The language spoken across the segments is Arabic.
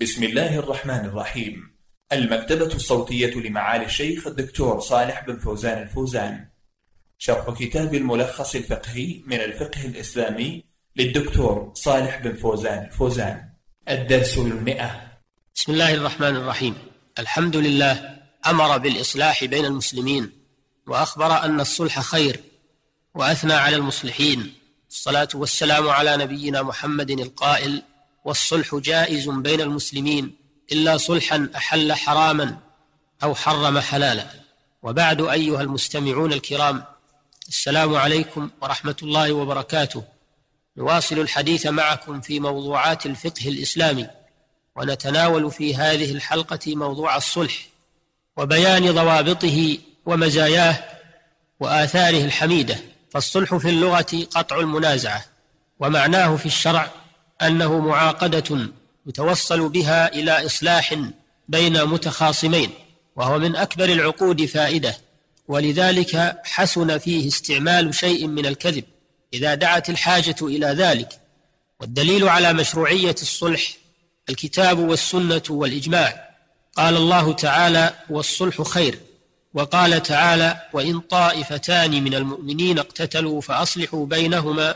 بسم الله الرحمن الرحيم. المكتبة الصوتية لمعالي الشيخ الدكتور صالح بن فوزان الفوزان، شرح كتاب الملخص الفقهي من الفقه الإسلامي للدكتور صالح بن فوزان الفوزان، الدرس 100. بسم الله الرحمن الرحيم. الحمد لله. أمر بالإصلاح بين المسلمين، وأخبر أن الصلح خير، وأثنى على المصلحين. الصلاة والسلام على نبينا محمد القائل: والصلح جائز بين المسلمين إلا صلحا أحل حراما أو حرم حلالا. وبعد، أيها المستمعون الكرام، السلام عليكم ورحمة الله وبركاته. نواصل الحديث معكم في موضوعات الفقه الإسلامي، ونتناول في هذه الحلقة موضوع الصلح وبيان ضوابطه ومزاياه وآثاره الحميدة. فالصلح في اللغة قطع المنازعة، ومعناه في الشرع أنه معاقدة يتوصل بها إلى إصلاح بين متخاصمين، وهو من أكبر العقود فائدة، ولذلك حسن فيه استعمال شيء من الكذب إذا دعت الحاجة إلى ذلك. والدليل على مشروعية الصلح الكتاب والسنة والإجماع. قال الله تعالى: والصلح خير. وقال تعالى: وإن طائفتان من المؤمنين اقتتلوا فأصلحوا بينهما،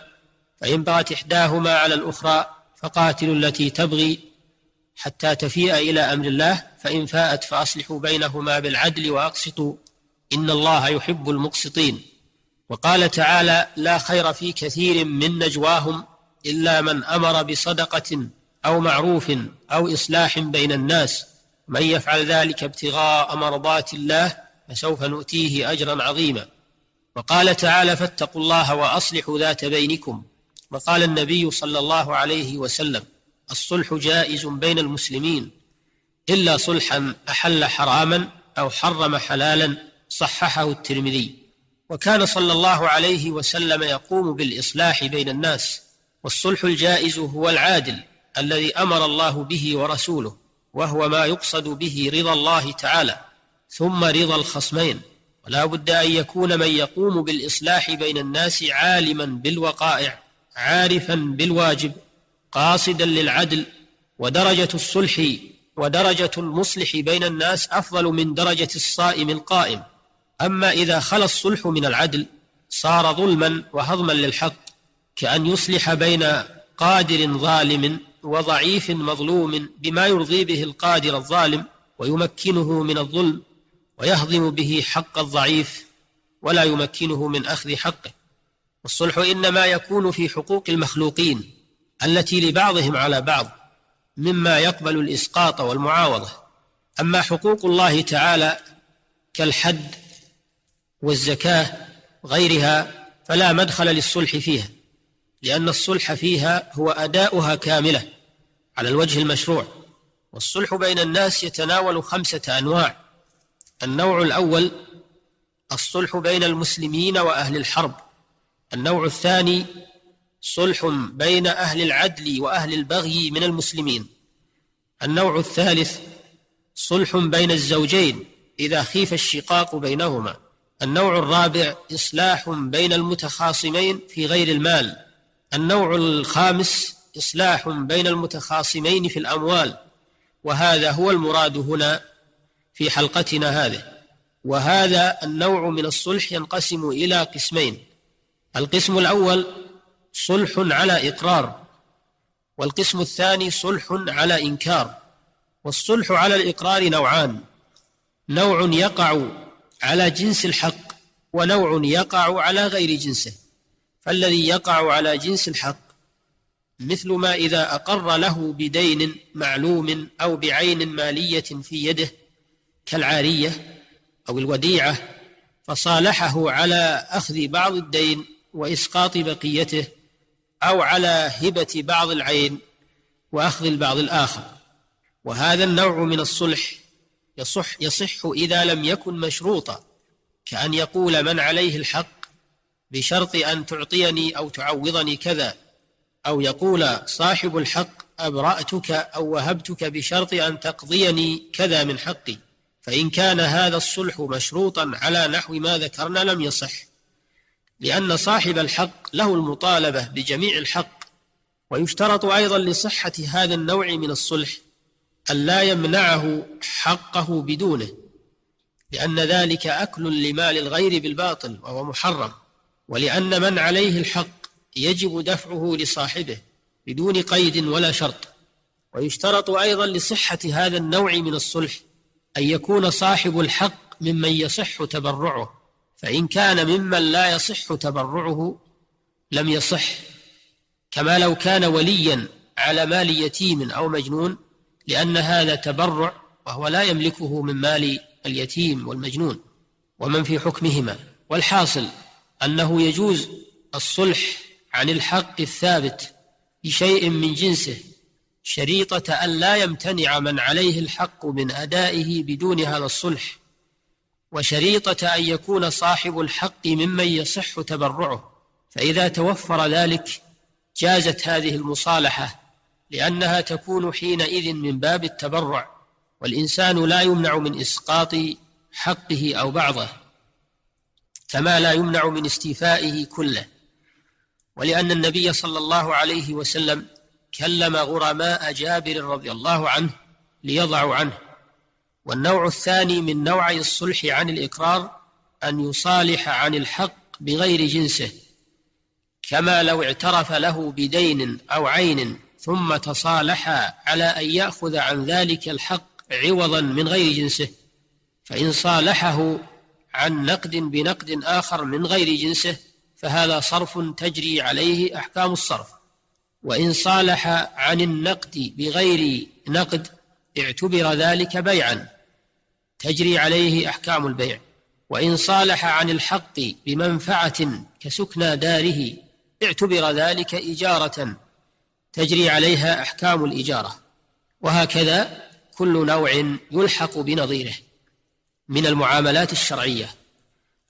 فإن بغت إحداهما على الأخرى فقاتلوا التي تبغي حتى تفيء إلى أمر الله، فإن فاءت فأصلحوا بينهما بالعدل وأقسطوا إن الله يحب المقسطين. وقال تعالى: لا خير في كثير من نجواهم إلا من أمر بصدقة أو معروف أو إصلاح بين الناس، من يفعل ذلك ابتغاء مرضات الله فسوف نؤتيه أجرا عظيما. وقال تعالى: فاتقوا الله وأصلحوا ذات بينكم. وقال النبي صلى الله عليه وسلم: الصلح جائز بين المسلمين إلا صلحا أحل حراما أو حرم حلالا. صححه الترمذي. وكان صلى الله عليه وسلم يقوم بالإصلاح بين الناس، والصلح الجائز هو العادل الذي أمر الله به ورسوله، وهو ما يقصد به رضا الله تعالى ثم رضا الخصمين. ولا بد أن يكون من يقوم بالإصلاح بين الناس عالما بالوقائع، عارفا بالواجب، قاصدا للعدل. ودرجة الصلح ودرجة المصلح بين الناس أفضل من درجة الصائم القائم. أما إذا خلا الصلح من العدل صار ظلما وهضما للحق، كأن يصلح بين قادر ظالم وضعيف مظلوم بما يرضي به القادر الظالم ويمكنه من الظلم، ويهضم به حق الضعيف ولا يمكنه من أخذ حقه. والصلح إنما يكون في حقوق المخلوقين التي لبعضهم على بعض، مما يقبل الإسقاط والمعاوضة. أما حقوق الله تعالى كالحد والزكاة وغيرها فلا مدخل للصلح فيها، لأن الصلح فيها هو أداؤها كاملة على الوجه المشروع. والصلح بين الناس يتناول 5 أنواع. النوع الأول: الصلح بين المسلمين وأهل الحرب. النوع الثاني: صلح بين أهل العدل وأهل البغي من المسلمين. النوع الثالث: صلح بين الزوجين إذا خيف الشقاق بينهما. النوع الرابع: إصلاح بين المتخاصمين في غير المال. النوع الخامس: إصلاح بين المتخاصمين في الأموال. وهذا هو المراد هنا في حلقتنا هذه. وهذا النوع من الصلح ينقسم إلى قسمين: القسم الأول صلح على إقرار، والقسم الثاني صلح على إنكار. والصلح على الإقرار نوعان: نوع يقع على جنس الحق، ونوع يقع على غير جنسه. فالذي يقع على جنس الحق مثل ما إذا أقر له بدين معلوم أو بعين مالية في يده كالعارية أو الوديعة، فصالحه على أخذ بعض الدين وإسقاط بقيته، أو على هبة بعض العين وأخذ البعض الآخر. وهذا النوع من الصلح يصح إذا لم يكن مشروطا، كأن يقول من عليه الحق: بشرط أن تعطيني أو تعوضني كذا، أو يقول صاحب الحق: أبرأتك أو وهبتك بشرط أن تقضيني كذا من حقي. فإن كان هذا الصلح مشروطا على نحو ما ذكرنا لم يصح، لأن صاحب الحق له المطالبة بجميع الحق. ويشترط أيضا لصحة هذا النوع من الصلح أن لا يمنعه حقه بدونه، لأن ذلك أكل لمال الغير بالباطل وهو محرم، ولأن من عليه الحق يجب دفعه لصاحبه بدون قيد ولا شرط. ويشترط أيضا لصحة هذا النوع من الصلح أن يكون صاحب الحق ممن يصح تبرعه، فإن كان ممن لا يصح تبرعه لم يصح، كما لو كان وليا على مال يتيم أو مجنون، لأن هذا تبرع وهو لا يملكه من مال اليتيم والمجنون ومن في حكمهما. والحاصل أنه يجوز الصلح عن الحق الثابت بشيء من جنسه، شريطة أن لا يمتنع من عليه الحق من أدائه بدون هذا الصلح، وشريطة أن يكون صاحب الحق ممن يصح تبرعه، فإذا توفر ذلك جازت هذه المصالحة، لأنها تكون حينئذ من باب التبرع، والإنسان لا يمنع من إسقاط حقه أو بعضه كما لا يمنع من استيفائه كله. ولأن النبي صلى الله عليه وسلم كلم غرماء جابر رضي الله عنه ليضعوا عنه. والنوع الثاني من نوعي الصلح عن الإقرار أن يصالح عن الحق بغير جنسه، كما لو اعترف له بدين أو عين ثم تصالح على أن يأخذ عن ذلك الحق عوضا من غير جنسه، فإن صالحه عن نقد بنقد آخر من غير جنسه فهذا صرف تجري عليه أحكام الصرف، وإن صالح عن النقد بغير نقد اعتبر ذلك بيعا تجري عليه أحكام البيع، وإن صالح عن الحق بمنفعة كسكنى داره اعتبر ذلك إجارة تجري عليها أحكام الإجارة. وهكذا كل نوع يلحق بنظيره من المعاملات الشرعية.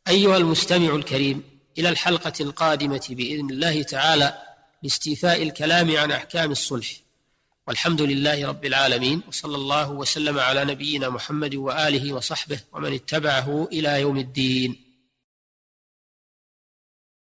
أيها المستمع الكريم، إلى الحلقة القادمة بإذن الله تعالى لاستيفاء الكلام عن أحكام الصلح، والحمد لله رب العالمين، وصلى الله وسلم على نبينا محمد وآله وصحبه ومن اتبعه إلى يوم الدين.